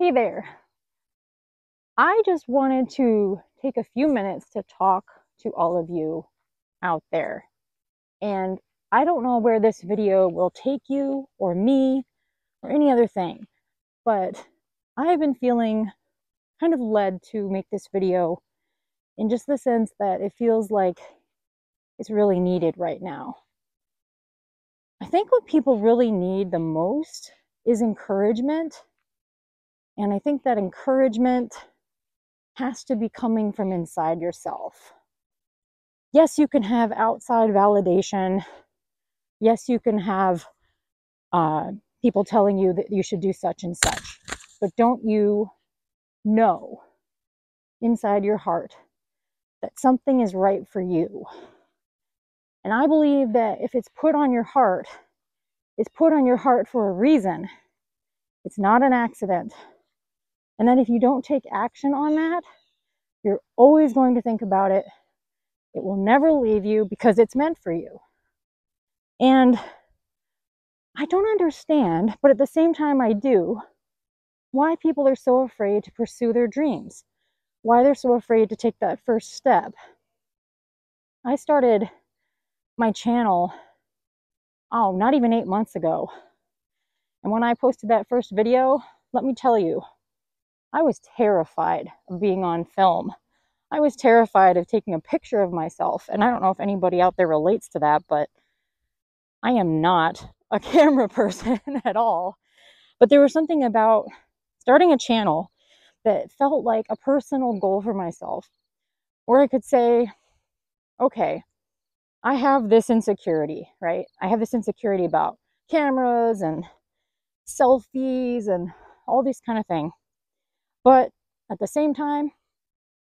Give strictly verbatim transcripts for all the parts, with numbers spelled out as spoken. Hey there. I just wanted to take a few minutes to talk to all of you out there. And I don't know where this video will take you or me or any other thing, but I have been feeling kind of led to make this video in just the sense that it feels like it's really needed right now. I think what people really need the most is encouragement. And I think that encouragement has to be coming from inside yourself. Yes, you can have outside validation. Yes, you can have uh, people telling you that you should do such and such. But don't you know inside your heart that something is right for you? And I believe that if it's put on your heart, it's put on your heart for a reason. It's not an accident. And then if you don't take action on that, you're always going to think about it. It will never leave you because it's meant for you. And I don't understand, but at the same time I do, why people are so afraid to pursue their dreams, why they're so afraid to take that first step. I started my channel, oh, not even eight months ago. And when I posted that first video, let me tell you, I was terrified of being on film. I was terrified of taking a picture of myself. And I don't know if anybody out there relates to that, but I am not a camera person at all. But there was something about starting a channel that felt like a personal goal for myself, where I could say, okay, I have this insecurity, right? I have this insecurity about cameras and selfies and all these kind of things. But at the same time,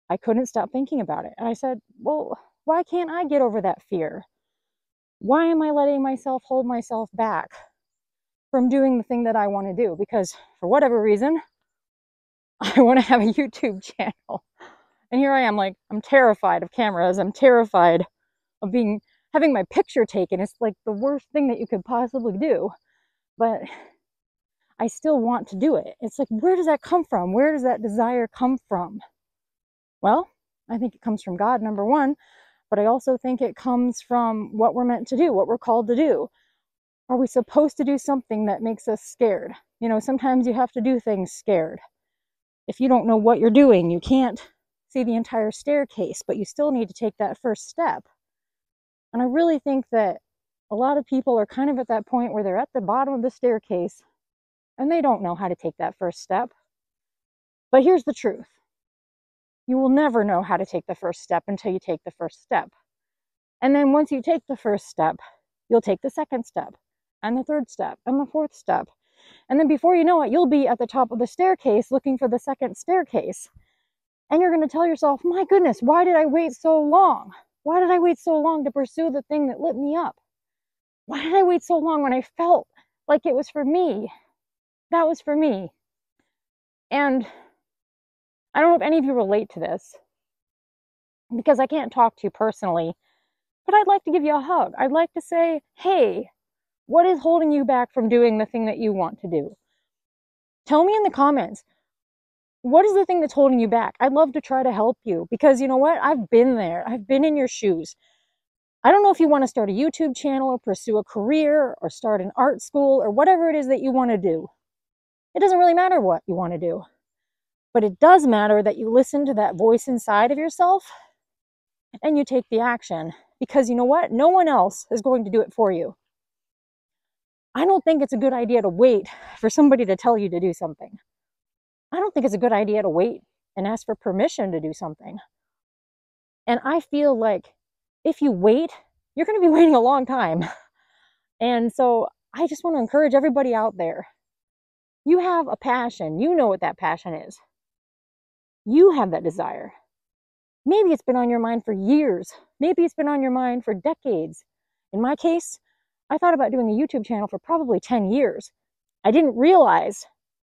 I couldn't stop thinking about it. And I said, well, why can't I get over that fear? Why am I letting myself hold myself back from doing the thing that I want to do? Because for whatever reason, I want to have a YouTube channel. And here I am, like, I'm terrified of cameras. I'm terrified of being having my picture taken. It's like the worst thing that you could possibly do. But I still want to do it. It's like, where does that come from? Where does that desire come from? Well, I think it comes from God, number one, but I also think it comes from what we're meant to do, what we're called to do. Are we supposed to do something that makes us scared? You know, sometimes you have to do things scared. If you don't know what you're doing, you can't see the entire staircase, but you still need to take that first step. And I really think that a lot of people are kind of at that point where they're at the bottom of the staircase, and they don't know how to take that first step. But here's the truth. You will never know how to take the first step until you take the first step. And then once you take the first step, you'll take the second step, and the third step, and the fourth step. And then before you know it, you'll be at the top of the staircase looking for the second staircase. And you're going to tell yourself, my goodness, why did I wait so long? Why did I wait so long to pursue the thing that lit me up? Why did I wait so long when I felt like it was for me? That was for me. And I don't know if any of you relate to this, because I can't talk to you personally, but I'd like to give you a hug. I'd like to say, hey, what is holding you back from doing the thing that you want to do? Tell me in the comments, what is the thing that's holding you back? I'd love to try to help you, because you know what? I've been there. I've been in your shoes. I don't know if you want to start a YouTube channel or pursue a career or start an art school or whatever it is that you want to do. It doesn't really matter what you want to do, but it does matter that you listen to that voice inside of yourself and you take the action, because you know what? No one else is going to do it for you. I don't think it's a good idea to wait for somebody to tell you to do something. I don't think it's a good idea to wait and ask for permission to do something. And I feel like if you wait, you're going to be waiting a long time. And so I just want to encourage everybody out there. You have a passion. You know what that passion is. You have that desire. Maybe it's been on your mind for years. Maybe it's been on your mind for decades. In my case, I thought about doing a YouTube channel for probably ten years. I didn't realize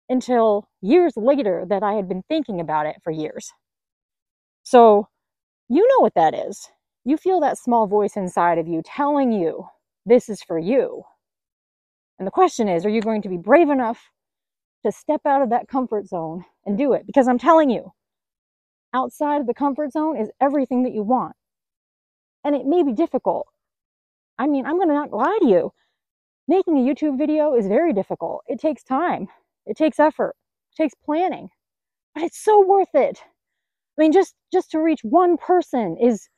until years later that I had been thinking about it for years. So you know what that is. You feel that small voice inside of you telling you this is for you. And the question is, are you going to be brave enough to step out of that comfort zone and do it. Because I'm telling you, outside of the comfort zone is everything that you want. And it may be difficult. I mean, I'm going to not lie to you. Making a YouTube video is very difficult. It takes time. It takes effort. It takes planning. But it's so worth it. I mean, just, just to reach one person is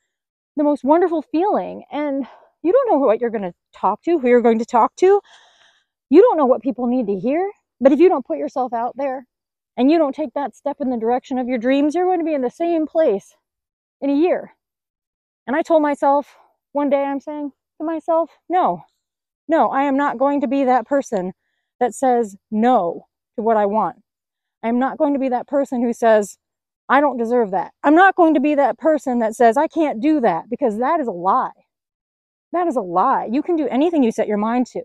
the most wonderful feeling. And you don't know what you're going to talk to, who you're going to talk to. You don't know what people need to hear. But if you don't put yourself out there and you don't take that step in the direction of your dreams, you're going to be in the same place in a year. And I told myself one day, I'm saying to myself, no, no, I am not going to be that person that says no to what I want. I'm not going to be that person who says, I don't deserve that. I'm not going to be that person that says, I can't do that, because that is a lie. That is a lie. You can do anything you set your mind to.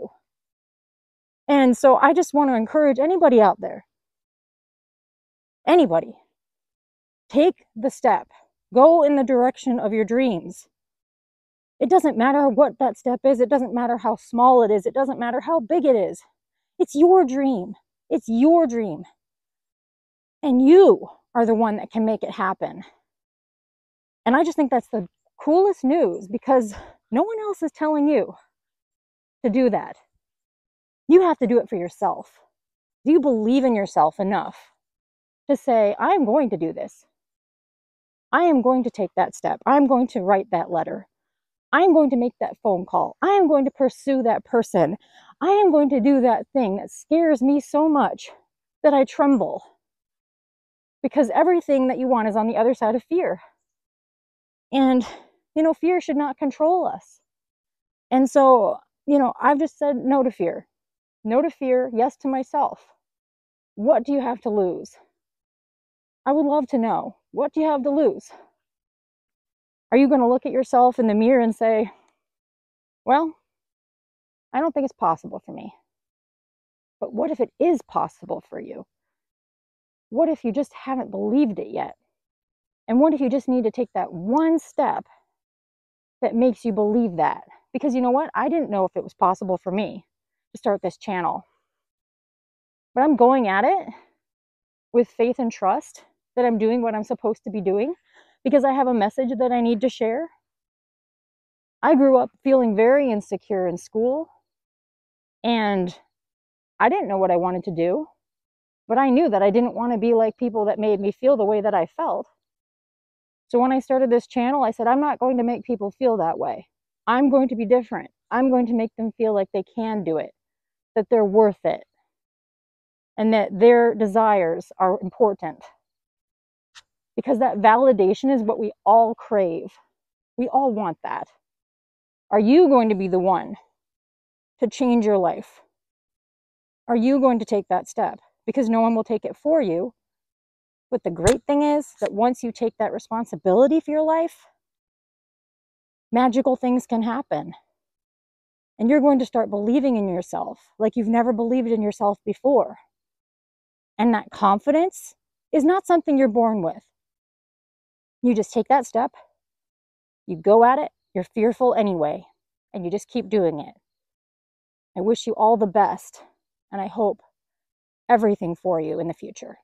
And so I just want to encourage anybody out there, anybody, take the step, go in the direction of your dreams. It doesn't matter what that step is. It doesn't matter how small it is. It doesn't matter how big it is. It's your dream. It's your dream. And you are the one that can make it happen. And I just think that's the coolest news, because no one else is telling you to do that. You have to do it for yourself. Do you believe in yourself enough to say, I'm going to do this. I am going to take that step. I'm going to write that letter. I'm going to make that phone call. I am going to pursue that person. I am going to do that thing that scares me so much that I tremble. Because everything that you want is on the other side of fear. And, you know, fear should not control us. And so, you know, I've just said no to fear. No to fear, yes to myself. What do you have to lose? I would love to know. What do you have to lose? Are you going to look at yourself in the mirror and say, well, I don't think it's possible for me. But what if it is possible for you? What if you just haven't believed it yet? And what if you just need to take that one step that makes you believe that? Because you know what? I didn't know if it was possible for me to start this channel. But I'm going at it with faith and trust that I'm doing what I'm supposed to be doing, because I have a message that I need to share. I grew up feeling very insecure in school, and I didn't know what I wanted to do. But I knew that I didn't want to be like people that made me feel the way that I felt. So when I started this channel, I said, I'm not going to make people feel that way. I'm going to be different. I'm going to make them feel like they can do it, that they're worth it, and that their desires are important. Because that validation is what we all crave. We all want that. Are you going to be the one to change your life? Are you going to take that step? Because no one will take it for you. But the great thing is that once you take that responsibility for your life, magical things can happen. And you're going to start believing in yourself like you've never believed in yourself before. And that confidence is not something you're born with. You just take that step, you go at it, you're fearful anyway, and you just keep doing it. I wish you all the best, and I hope everything for you in the future.